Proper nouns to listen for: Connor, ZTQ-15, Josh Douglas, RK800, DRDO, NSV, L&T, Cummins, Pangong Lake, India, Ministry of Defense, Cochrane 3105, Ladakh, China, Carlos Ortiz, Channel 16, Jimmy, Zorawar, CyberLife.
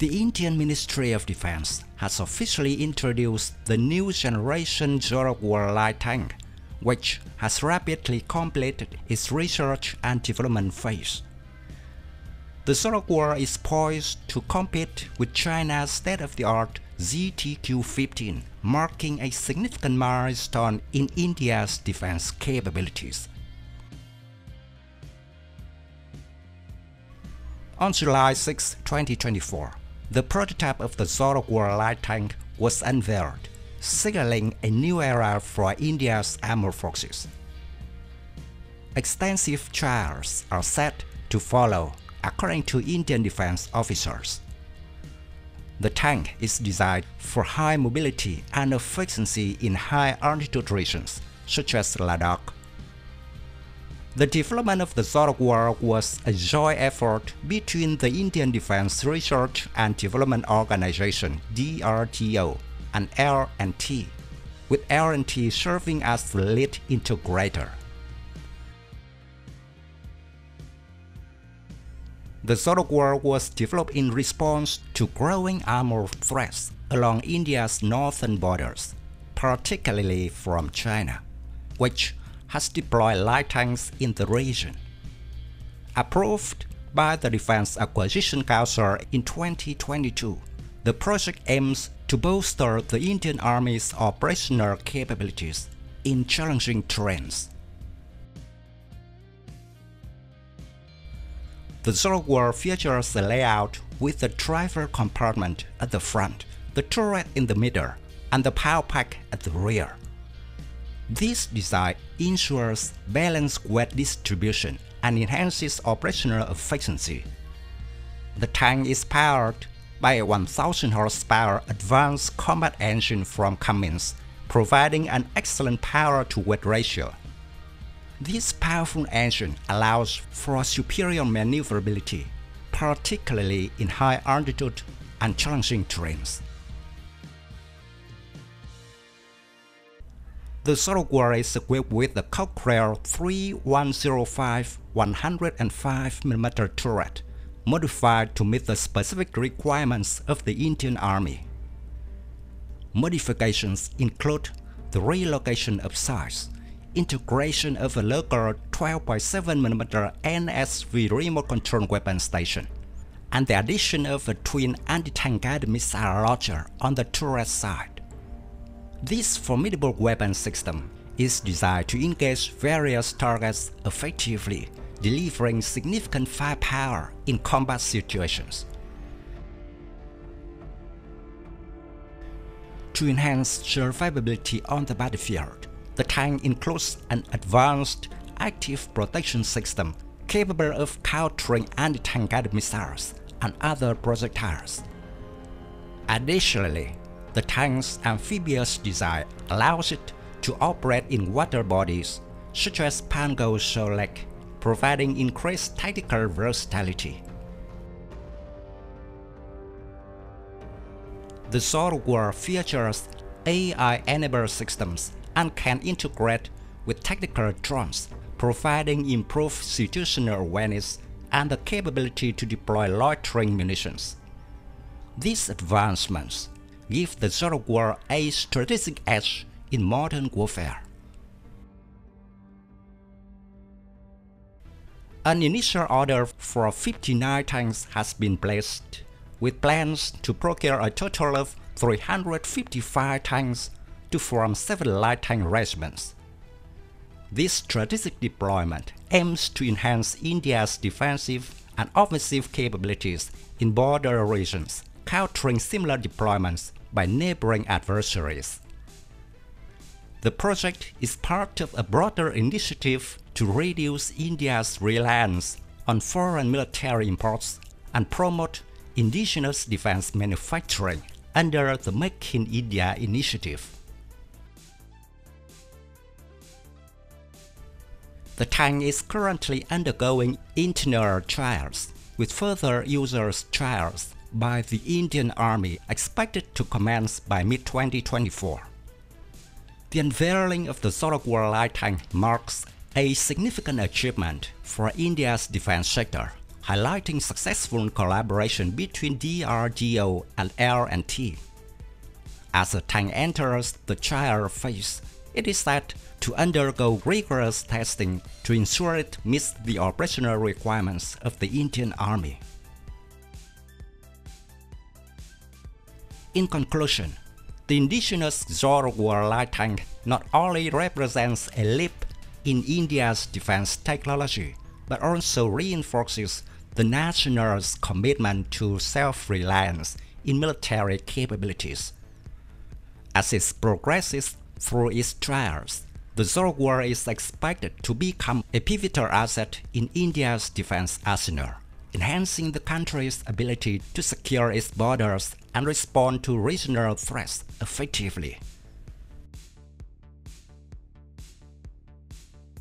The Indian Ministry of Defense has officially introduced the new generation Zorawar light tank, which has rapidly completed its research and development phase. The Zorawar is poised to compete with China's state-of-the-art ZTQ-15, marking a significant milestone in India's defense capabilities. On July 6, 2024, the prototype of the Zorawar light tank was unveiled, signaling a new era for India's armed forces. Extensive trials are set to follow, according to Indian defense officers. The tank is designed for high mobility and efficiency in high-altitude regions, such as Ladakh. The development of the Zorawar was a joint effort between the Indian Defense Research and Development Organization (DRDO) and L&T, with L&T serving as the lead integrator. The Zorawar was developed in response to growing armed threats along India's northern borders, particularly from China, which has deployed light tanks in the region. Approved by the Defense Acquisition Council in 2022, the project aims to bolster the Indian Army's operational capabilities in challenging terrains. The Zorawar features a layout with the driver compartment at the front, the turret in the middle, and the power pack at the rear. This design ensures balanced weight distribution and enhances operational efficiency. The tank is powered by a 1,000 horsepower advanced combat engine from Cummins, providing an excellent power-to-weight ratio. This powerful engine allows for superior maneuverability, particularly in high altitude and challenging terrains. The Zorawar is equipped with the Cochrane 3105 105mm turret, modified to meet the specific requirements of the Indian Army. Modifications include the relocation of size, integration of a local 12.7mm NSV remote control weapon station, and the addition of a twin anti-tank guided missile launcher on the turret side. This formidable weapon system is designed to engage various targets effectively, delivering significant firepower in combat situations. To enhance survivability on the battlefield, the tank includes an advanced active protection system capable of countering anti-tank guided missiles and other projectiles. Additionally, the tank's amphibious design allows it to operate in water bodies, such as Pangong Lake, providing increased tactical versatility. The Zorawar features AI-enabled systems and can integrate with tactical drones, providing improved situational awareness and the capability to deploy loitering munitions. These advancements give the Zorawar a strategic edge in modern warfare. An initial order for 59 tanks has been placed, with plans to procure a total of 355 tanks to form 7 light tank regiments. This strategic deployment aims to enhance India's defensive and offensive capabilities in border regions, countering similar deployments by neighboring adversaries. The project is part of a broader initiative to reduce India's reliance on foreign military imports and promote indigenous defense manufacturing under the Make in India initiative. The tank is currently undergoing internal trials, with further users' trials by the Indian Army expected to commence by mid-2024. The unveiling of the Zorawar light tank marks a significant achievement for India's defense sector, highlighting successful collaboration between DRDO and L&T. As the tank enters the trial phase, it is set to undergo rigorous testing to ensure it meets the operational requirements of the Indian Army. In conclusion, the indigenous Zorawar light tank not only represents a leap in India's defense technology, but also reinforces the nation's commitment to self-reliance in military capabilities. As it progresses through its trials, the Zorawar is expected to become a pivotal asset in India's defense arsenal, enhancing the country's ability to secure its borders and respond to regional threats effectively.